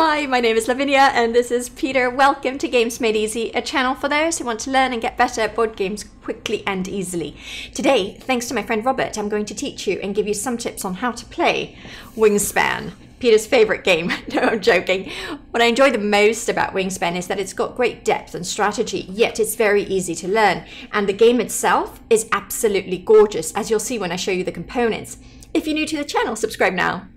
Hi, my name is Lavinia and this is Peter. Welcome to Games Made Easy, a channel for those who want to learn and get better at board games quickly and easily. Today, thanks to my friend Robert, I'm going to teach you and give you some tips on how to play Wingspan, Peter's favourite game. No, I'm joking. What I enjoy the most about Wingspan is that it's got great depth and strategy, yet it's very easy to learn. And the game itself is absolutely gorgeous, as you'll see when I show you the components. If you're new to the channel, subscribe now.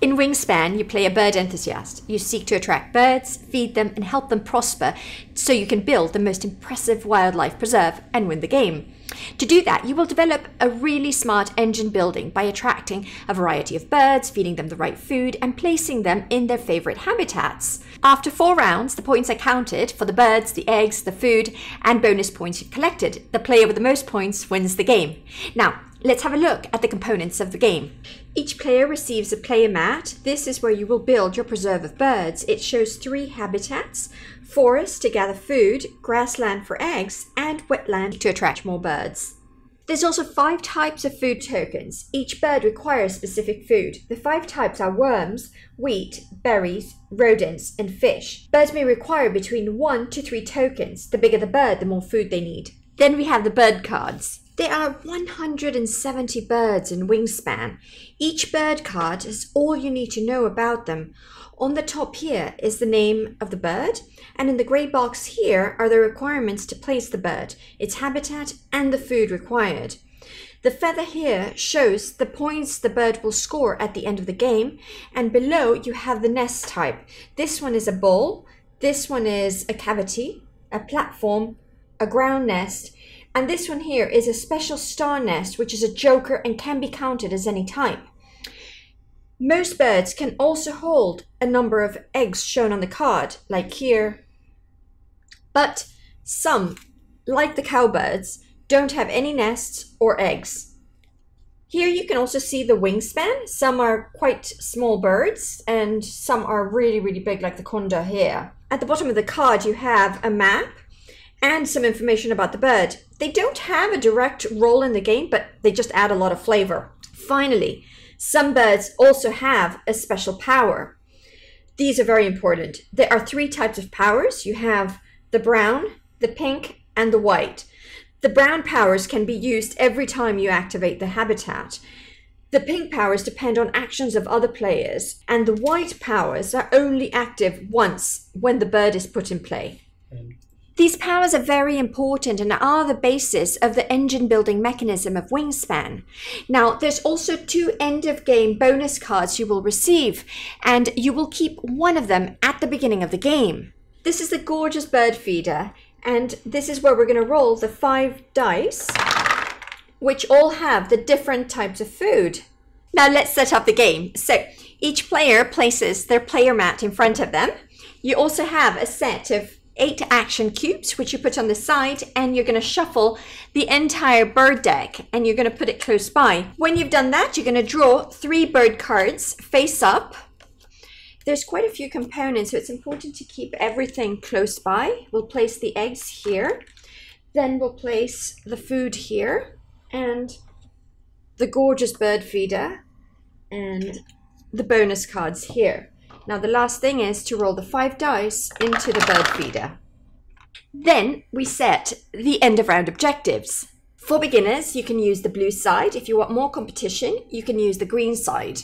In Wingspan, you play a bird enthusiast. You seek to attract birds, feed them, and help them prosper so you can build the most impressive wildlife preserve and win the game. To do that, you will develop a really smart engine building by attracting a variety of birds, feeding them the right food, and placing them in their favorite habitats. After 4 rounds, the points are counted for the birds, the eggs, the food, and bonus points you've collected. The player with the most points wins the game. Now, let's have a look at the components of the game. Each player receives a player mat. This is where you will build your preserve of birds. It shows 3 habitats: forest to gather food, grassland for eggs, and wetland to attract more birds. There's also 5 types of food tokens. Each bird requires specific food. The 5 types are worms, wheat, berries, rodents, and fish. Birds may require between 1 to 3 tokens. The bigger the bird, the more food they need. Then we have the bird cards. There are 170 birds in Wingspan. Each bird card has all you need to know about them. On the top here is the name of the bird, and in the grey box here are the requirements to place the bird, its habitat, and the food required. The feather here shows the points the bird will score at the end of the game, and below you have the nest type. This one is a bowl, this one is a cavity, a platform, a ground nest, and this one here is a special star nest, which is a joker and can be counted as any type. Most birds can also hold a number of eggs shown on the card, like here. But some, like the cowbirds, don't have any nests or eggs. Here you can also see the wingspan. Some are quite small birds and some are really, really big, like the condor here. At the bottom of the card you have a map and some information about the bird. They don't have a direct role in the game, but they just add a lot of flavor. Finally, some birds also have a special power. These are very important. There are 3 types of powers. You have the brown, the pink, and the white. The brown powers can be used every time you activate the habitat. The pink powers depend on actions of other players, and the white powers are only active once when the bird is put in play. These powers are very important and are the basis of the engine building mechanism of Wingspan. Now, there's also 2 end of game bonus cards you will receive, and you will keep one of them at the beginning of the game. This is the gorgeous bird feeder, and this is where we're going to roll the 5 dice, which all have the different types of food. Now let's set up the game. So each player places their player mat in front of them. You also have a set of 8 action cubes, which you put on the side, and you're going to shuffle the entire bird deck and you're going to put it close by. When you've done that, you're going to draw 3 bird cards face up. There's quite a few components, so it's important to keep everything close by. We'll place the eggs here, then we'll place the food here, and the gorgeous bird feeder, and the bonus cards here. Now the last thing is to roll the 5 dice into the bird feeder. Then we set the end of round objectives. For beginners, you can use the blue side. If you want more competition, you can use the green side.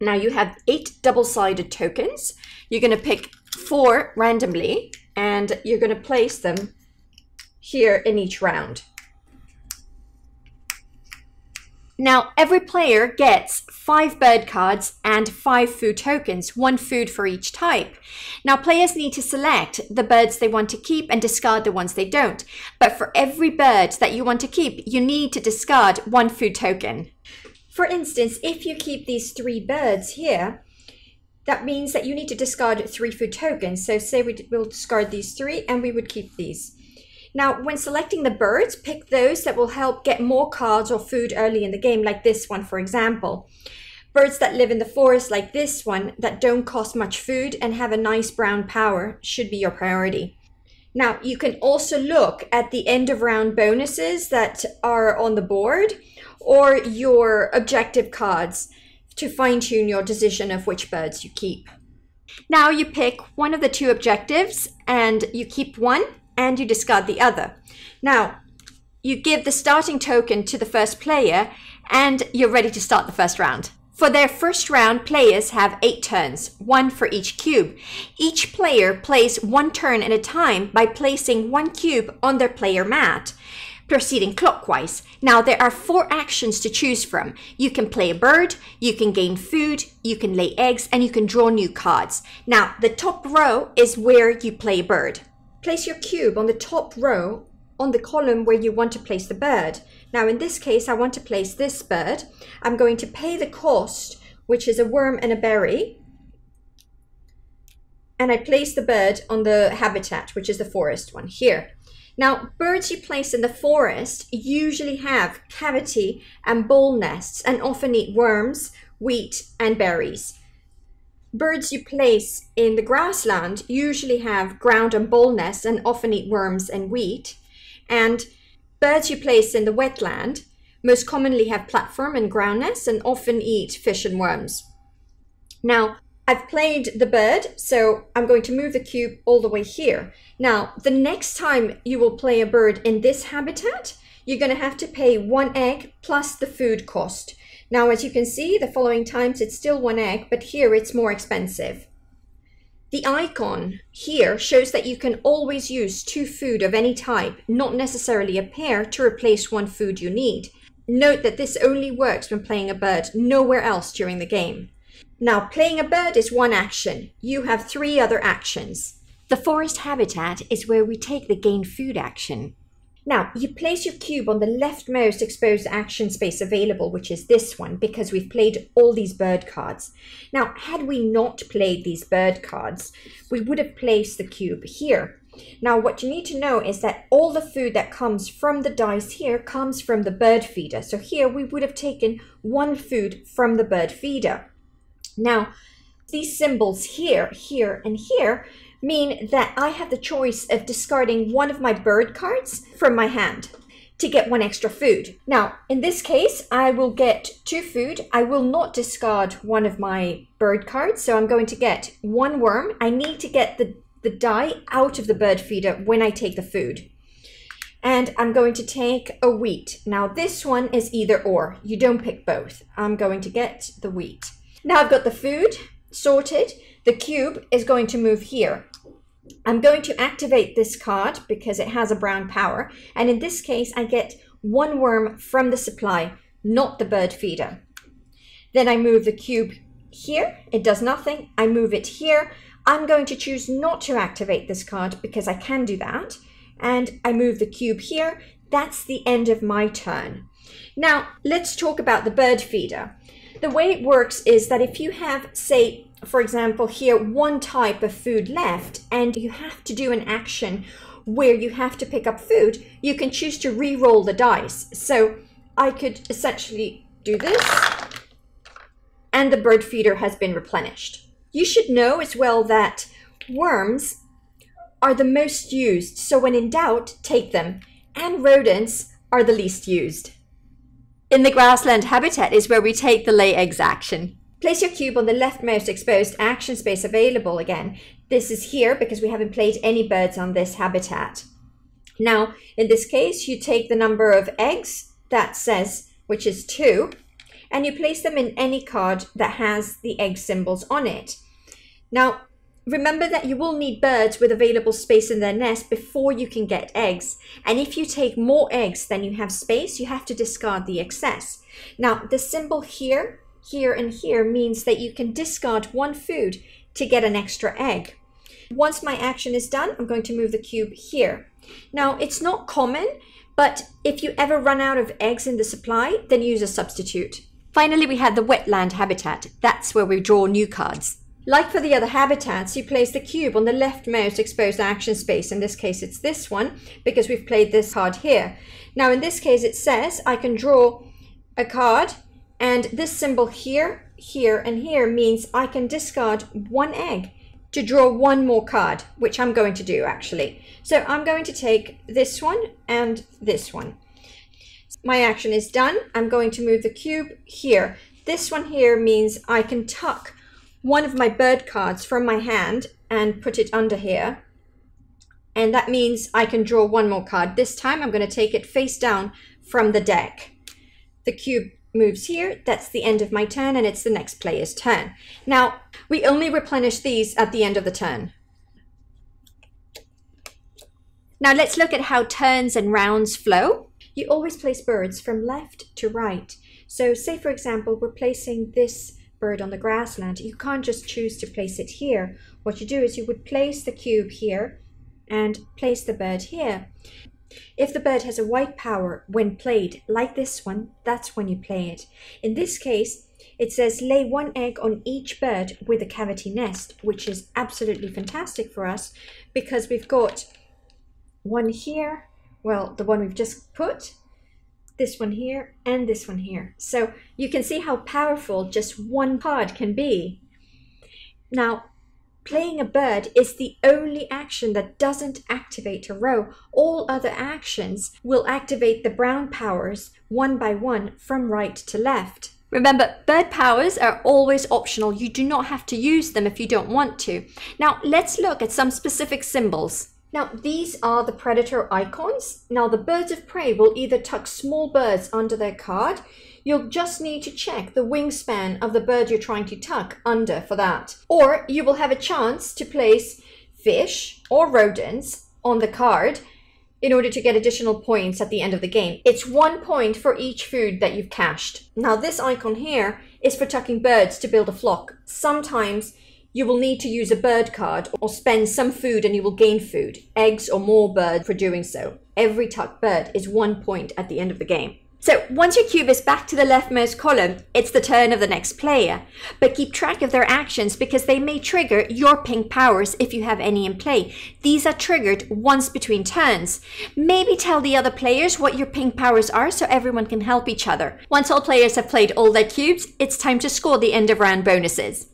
Now you have 8 double-sided tokens. You're going to pick 4 randomly and you're going to place them here in each round. Now, every player gets 5 bird cards and 5 food tokens, 1 food for each type. Now, players need to select the birds they want to keep and discard the ones they don't. But for every bird that you want to keep, you need to discard 1 food token. For instance, if you keep these 3 birds here, that means that you need to discard 3 food tokens. So say we'll discard these 3 and we would keep these. Now, when selecting the birds, pick those that will help get more cards or food early in the game, like this one, for example. Birds that live in the forest, like this one, that don't cost much food and have a nice brown power, should be your priority. Now, you can also look at the end of round bonuses that are on the board or your objective cards to fine-tune your decision of which birds you keep. Now you pick one of the two objectives and you keep one and you discard the other. Now, you give the starting token to the first player and you're ready to start the first round. For their first round, players have 8 turns, one for each cube. Each player plays 1 turn at a time by placing 1 cube on their player mat, proceeding clockwise. Now there are 4 actions to choose from. You can play a bird, you can gain food, you can lay eggs, and you can draw new cards. Now the top row is where you play a bird. Place your cube on the top row on the column where you want to place the bird. Now in this case, I want to place this bird. I'm going to pay the cost, which is a worm and a berry. And I place the bird on the habitat, which is the forest one here. Now, birds you place in the forest usually have cavity and ball nests and often eat worms, wheat, and berries. Birds you place in the grassland usually have ground and ball nests and often eat worms and wheat. And birds you place in the wetland most commonly have platform and ground nests and often eat fish and worms. Now, I've played the bird, so I'm going to move the cube all the way here. Now, the next time you will play a bird in this habitat, you're going to have to pay 1 egg plus the food cost. Now, as you can see, the following times it's still 1 egg, but here it's more expensive. The icon here shows that you can always use 2 food of any type, not necessarily a pair, to replace 1 food you need. Note that this only works when playing a bird, nowhere else during the game. Now, playing a bird is 1 action. You have 3 other actions. The forest habitat is where we take the gain food action. Now, you place your cube on the leftmost exposed action space available, which is this one, because we've played all these bird cards. Now, had we not played these bird cards, we would have placed the cube here. Now, what you need to know is that all the food that comes from the dice here comes from the bird feeder. So here we would have taken 1 food from the bird feeder. Now, these symbols here, here, and here mean that I have the choice of discarding one of my bird cards from my hand to get 1 extra food. Now, in this case, I will get 2 food. I will not discard one of my bird cards, so I'm going to get 1 worm. I need to get the die out of the bird feeder when I take the food. And I'm going to take a wheat. Now, this one is either or. You don't pick both. I'm going to get the wheat. Now I've got the food sorted. The cube is going to move here. I'm going to activate this card because it has a brown power. And in this case, I get 1 worm from the supply, not the bird feeder. Then I move the cube here. It does nothing. I move it here. I'm going to choose not to activate this card because I can do that. And I move the cube here. That's the end of my turn. Now let's talk about the bird feeder. The way it works is that if you have, say, for example, here 1 type of food left and you have to do an action where you have to pick up food, you can choose to re-roll the dice. So I could essentially do this and the bird feeder has been replenished. You should know as well that worms are the most used, so when in doubt, take them, and rodents are the least used. In the grassland habitat is where we take the lay eggs action. Place your cube on the leftmost exposed action space available again. This is here because we haven't played any birds on this habitat. Now, in this case, you take the number of eggs that says, which is 2, and you place them in any card that has the egg symbols on it. Now, remember that you will need birds with available space in their nest before you can get eggs. And if you take more eggs than you have space, you have to discard the excess. Now, the symbol here, here, and here means that you can discard 1 food to get an extra egg. Once my action is done, I'm going to move the cube here. Now, it's not common, but if you ever run out of eggs in the supply, then use a substitute. Finally, we have the wetland habitat. That's where we draw new cards. Like for the other habitats, you place the cube on the leftmost exposed action space. In this case, it's this one because we've played this card here. Now, in this case, it says I can draw a card, and this symbol here, here, and here means I can discard 1 egg to draw one more card, which I'm going to do actually. So I'm going to take this one and this one. My action is done. I'm going to move the cube here. This one here means I can tuck one of my bird cards from my hand and put it under here. And that means I can draw one more card. This time I'm going to take it face down from the deck. The cube moves here. That's the end of my turn, and it's the next player's turn. Now, we only replenish these at the end of the turn. Now let's look at how turns and rounds flow. You always place birds from left to right. So say, for example, we're placing this bird on the grassland. You can't just choose to place it here. What you do is you would place the cube here and place the bird here. If the bird has a white power when played, like this one, that's when you play it. In this case, it says lay one egg on each bird with a cavity nest, which is absolutely fantastic for us because we've got one here, well, the one we've just put, this one here, and this one here. So you can see how powerful just one card can be. Now, playing a bird is the only action that doesn't activate a row. All other actions will activate the brown powers one by one from right to left. Remember, bird powers are always optional. You do not have to use them if you don't want to. Now, let's look at some specific symbols. Now, these are the predator icons. Now, the birds of prey will either tuck small birds under their card. You'll just need to check the wingspan of the bird you're trying to tuck under for that. Or you will have a chance to place fish or rodents on the card in order to get additional points at the end of the game. It's 1 point for each food that you've cached. Now this icon here is for tucking birds to build a flock. Sometimes you will need to use a bird card or spend some food and you will gain food, eggs or more birds for doing so. Every tucked bird is 1 point at the end of the game. So once your cube is back to the leftmost column, it's the turn of the next player. But keep track of their actions because they may trigger your pink powers if you have any in play. These are triggered once between turns. Maybe tell the other players what your pink powers are so everyone can help each other. Once all players have played all their cubes, it's time to score the end of round bonuses.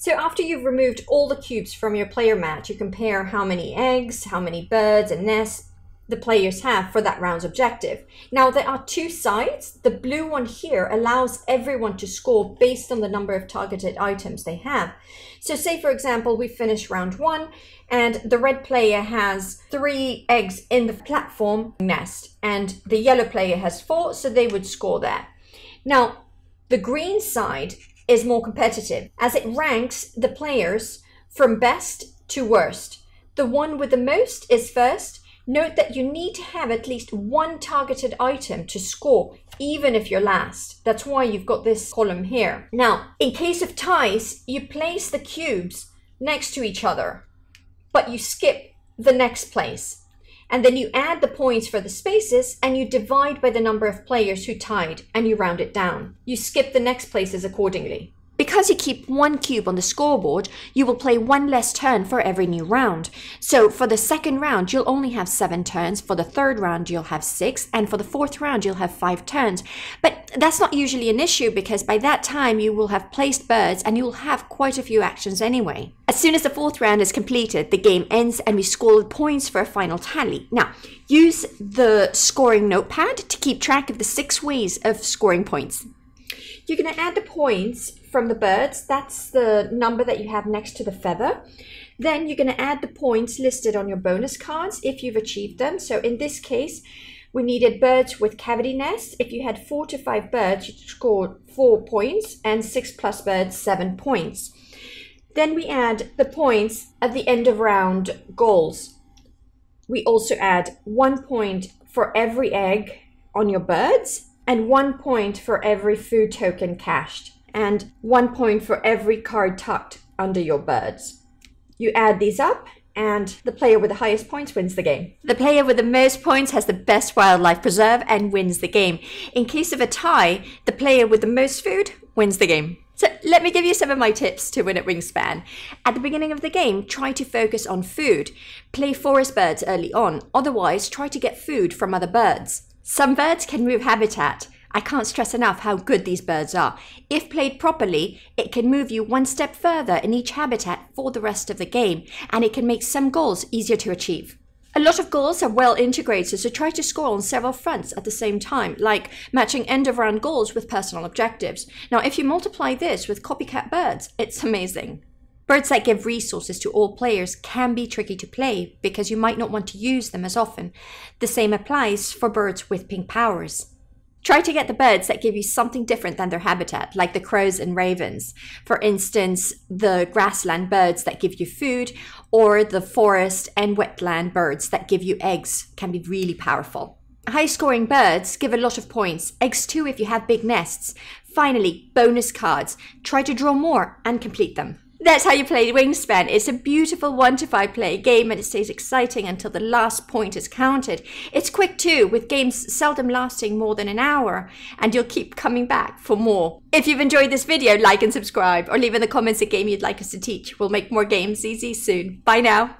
So after you've removed all the cubes from your player mat, you compare how many eggs, how many birds and nests the players have for that round's objective. Now there are two sides. The blue one here allows everyone to score based on the number of targeted items they have. So say for example, we finish round one and the red player has 3 eggs in the platform nest and the yellow player has 4, so they would score there. Now the green side is more competitive as it ranks the players from best to worst. The one with the most is first. Note that you need to have at least one targeted item to score, even if you're last. That's why you've got this column here. Now, in case of ties, you place the cubes next to each other, but you skip the next place. And then you add the points for the spaces and you divide by the number of players who tied and you round it down. You skip the next places accordingly. Because you keep one cube on the scoreboard, you will play one less turn for every new round. So for the second round, you'll only have 7 turns. For the third round, you'll have 6. And for the fourth round, you'll have 5 turns. But that's not usually an issue because by that time, you will have placed birds and you'll have quite a few actions anyway. As soon as the fourth round is completed, the game ends and we score points for a final tally. Now, use the scoring notepad to keep track of the 6 ways of scoring points. You're going to add the points from the birds. That's the number that you have next to the feather. Then you're going to add the points listed on your bonus cards if you've achieved them. So in this case, we needed birds with cavity nests. If you had 4 to 5 birds, you scored 4 points and 6+ birds, 7 points. Then we add the points at the end of round goals. We also add 1 point for every egg on your birds and 1 point for every food token cached and 1 point for every card tucked under your birds. You add these up and the player with the highest points wins the game. The player with the most points has the best wildlife preserve and wins the game. In case of a tie, the player with the most food wins the game. So let me give you some of my tips to win at Wingspan. At the beginning of the game, try to focus on food. Play forest birds early on, otherwise try to get food from other birds. Some birds can move habitat. I can't stress enough how good these birds are. If played properly, it can move you one step further in each habitat for the rest of the game, and it can make some goals easier to achieve. A lot of goals are well integrated, so try to score on several fronts at the same time, like matching end-of-round goals with personal objectives. Now, if you multiply this with copycat birds, it's amazing. Birds that give resources to all players can be tricky to play because you might not want to use them as often. The same applies for birds with pink powers. Try to get the birds that give you something different than their habitat, like the crows and ravens. For instance, the grassland birds that give you food, or the forest and wetland birds that give you eggs can be really powerful. High-scoring birds give a lot of points, eggs too if you have big nests. Finally, bonus cards. Try to draw more and complete them. That's how you play Wingspan. It's a beautiful 1-to-5 player game and it stays exciting until the last point is counted. It's quick too, with games seldom lasting more than an hour, and you'll keep coming back for more. If you've enjoyed this video, like and subscribe, or leave in the comments a game you'd like us to teach. We'll make more games easy soon. Bye now.